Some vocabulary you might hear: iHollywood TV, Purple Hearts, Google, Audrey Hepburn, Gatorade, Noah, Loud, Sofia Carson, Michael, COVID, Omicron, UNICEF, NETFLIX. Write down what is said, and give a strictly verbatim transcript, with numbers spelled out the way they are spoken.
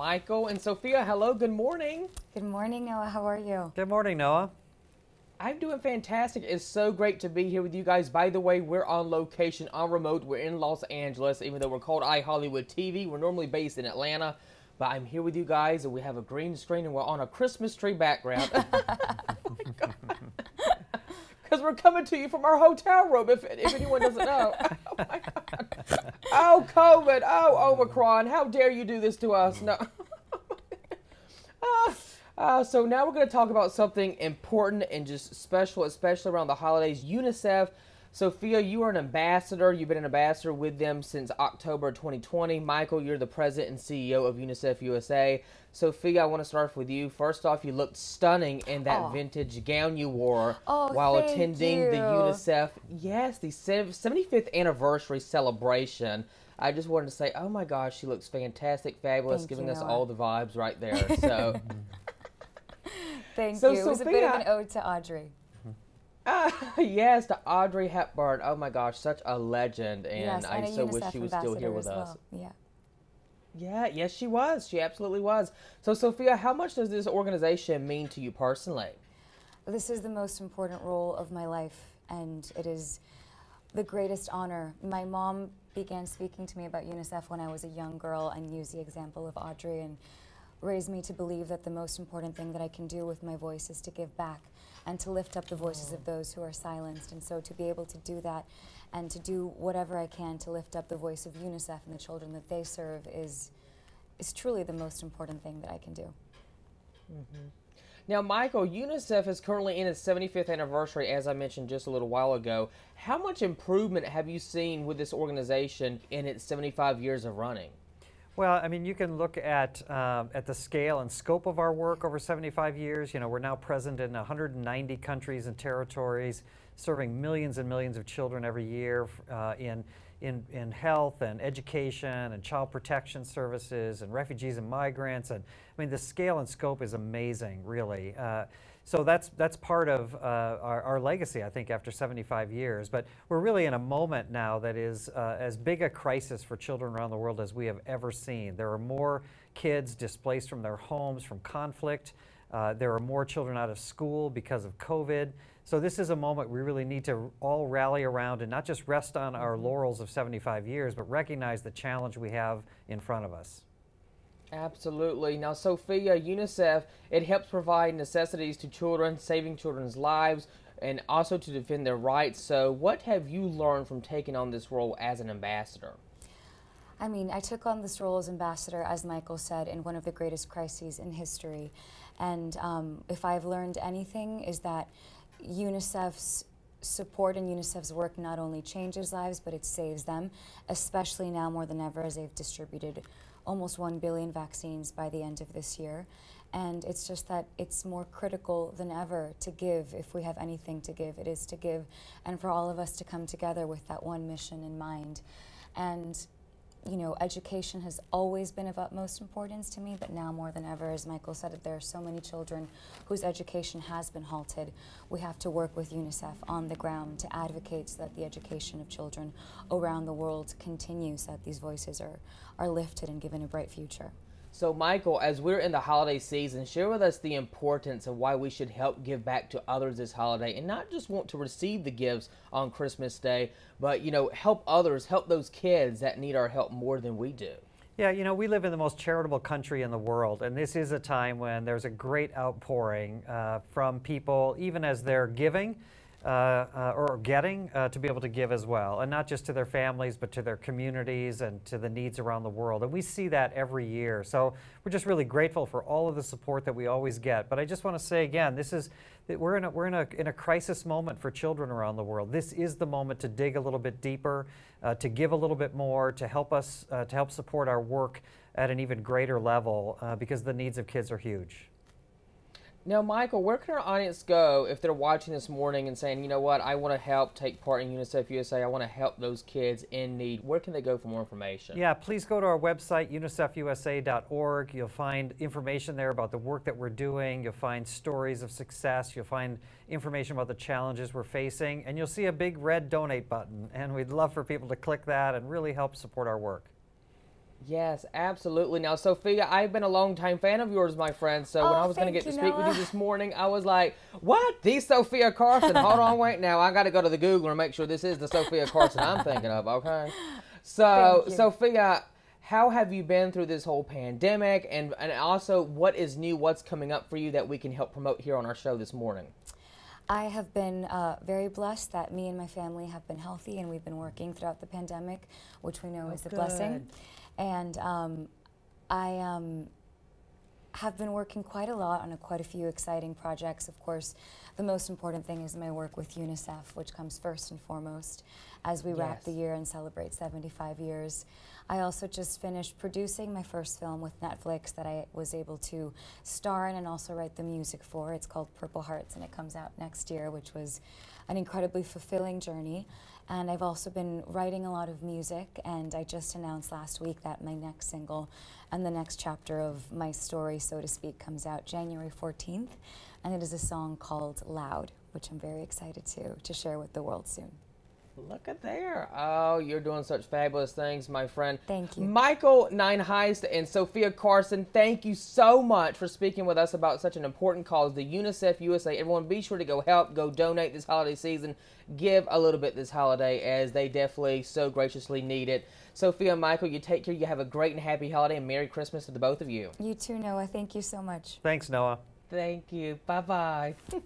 Michael and Sofia, hello, good morning. Good morning, Noah. How are you? Good morning, Noah. I'm doing fantastic. It's so great to be here with you guys. By the way, we're on location, on remote. We're in Los Angeles, even though we're called iHollywood T V. We're normally based in Atlanta, but I'm here with you guys, and we have a green screen, and we're on a Christmas tree background. Because we're coming to you from our hotel room, if, if anyone doesn't know. Oh, my God. Oh, COVID. Oh, Omicron. How dare you do this to us? No. uh, uh, so now we're going to talk about something important and just special, especially around the holidays. UNICEF. Sofia, you are an ambassador. You've been an ambassador with them since October twenty twenty. Michael, you're the president and C E O of UNICEF U S A. Sofia, I want to start off with you. First off, you looked stunning in that oh. vintage gown you wore oh, while attending you. the UNICEF, yes, the seventy-fifth anniversary celebration. I just wanted to say, oh my gosh, she looks fantastic, fabulous, thank giving you, us Noah. all the vibes right there. So, thank so, you. It was Sofia, a bit of an ode to Audrey. Uh, yes, to Audrey Hepburn. Oh my gosh, such a legend, and, yes, and I so UNICEF wish she was still here with well. us. Yeah, yeah, yes, she was. She absolutely was. So, Sofia, how much does this organization mean to you personally? This is the most important role of my life, and it is the greatest honor. My mom began speaking to me about UNICEF when I was a young girl, and used the example of Audrey, and raised me to believe that the most important thing that I can do with my voice is to give back and to lift up the voices of those who are silenced. And so to be able to do that and to do whatever I can to lift up the voice of UNICEF and the children that they serve is, is truly the most important thing that I can do. Mm-hmm. Now, Michael, UNICEF is currently in its seventy-fifth anniversary, as I mentioned just a little while ago. How much improvement have you seen with this organization in its seventy-five years of running? Well, I mean, you can look at, uh, at the scale and scope of our work over seventy-five years. You know, we're now present in one hundred ninety countries and territories, serving millions and millions of children every year uh, in, in, in health and education and child protection services and refugees and migrants. And I mean, the scale and scope is amazing, really. Uh, so that's, that's part of uh, our, our legacy, I think, after seventy-five years. But we're really in a moment now that is uh, as big a crisis for children around the world as we have ever seen. There are more kids displaced from their homes from conflict. Uh, there are more children out of school because of COVID. So this is a moment we really need to all rally around and not just rest on our laurels of seventy-five years, but recognize the challenge we have in front of us. Absolutely. Now, Sofia, UNICEF, it helps provide necessities to children, saving children's lives, and also to defend their rights. So what have you learned from taking on this role as an ambassador? I mean, I took on this role as ambassador, as Michael said, in one of the greatest crises in history. And um, if I've learned anything, is that UNICEF's support and UNICEF's work not only changes lives, but it saves them, especially now more than ever, as they've distributed almost one billion vaccines by the end of this year. And it's just that it's more critical than ever to give. If we have anything to give, it is to give. And for all of us to come together with that one mission in mind. And you know, education has always been of utmost importance to me, but now more than ever, as Michael said, there are so many children whose education has been halted. We have to work with UNICEF on the ground to advocate so that the education of children around the world continues, so that these voices are, are lifted and given a bright future. So, Michael, as we're in the holiday season, share with us the importance of why we should help give back to others this holiday, and not just want to receive the gifts on Christmas Day, but, you know, help others, help those kids that need our help more than we do. Yeah, you know, we live in the most charitable country in the world, and this is a time when there's a great outpouring uh, from people, even as they're giving uh, uh, or getting, uh, to be able to give as well, and not just to their families, but to their communities and to the needs around the world. And we see that every year. So we're just really grateful for all of the support that we always get. But I just want to say again, this is, we're in a, we're in a, in a crisis moment for children around the world. This is the moment to dig a little bit deeper, uh, to give a little bit more, to help us, uh, to help support our work at an even greater level, uh, because the needs of kids are huge. Now, Michael, where can our audience go if they're watching this morning and saying, you know what, I want to help take part in UNICEF U S A, I want to help those kids in need? Where can they go for more information? Yeah, please go to our website, unicef u s a dot org. You'll find information there about the work that we're doing. You'll find stories of success. You'll find information about the challenges we're facing. And you'll see a big red donate button. And we'd love for people to click that and really help support our work. Yes, absolutely. Now, Sofia, I've been a long-time fan of yours, my friend. So oh, when I was going to get you, to speak Noah. with you this morning, I was like, what? The Sofia Carson? Hold on, wait now. I got to go to the Google and make sure this is the Sofia Carson I'm thinking of, okay? So, Sofia, how have you been through this whole pandemic? And, and also, what is new? What's coming up for you that we can help promote here on our show this morning? I have been uh, very blessed that me and my family have been healthy, and we've been working throughout the pandemic, which we know oh, is a good. blessing. And um, I um, have been working quite a lot on a, quite a few exciting projects. Of course, the most important thing is my work with UNICEF, which comes first and foremost as we yes. wrap the year and celebrate seventy-five years. I also just finished producing my first film with Netflix that I was able to star in and also write the music for. It's called Purple Hearts, and it comes out next year, which was an incredibly fulfilling journey. And I've also been writing a lot of music, and I just announced last week that my next single and the next chapter of my story, so to speak, comes out January fourteenth, and it is a song called Loud, which I'm very excited to, to share with the world soon. Look at there. Oh, you're doing such fabulous things, my friend. Thank you. Michael Nineheist and Sofia Carson, thank you so much for speaking with us about such an important cause, the UNICEF U S A. Everyone, be sure to go help, go donate this holiday season. Give a little bit this holiday, as they definitely so graciously need it. Sofia and Michael, you take care. You have a great and happy holiday, and Merry Christmas to the both of you. You too, Noah. Thank you so much. Thanks, Noah. Thank you. Bye-bye.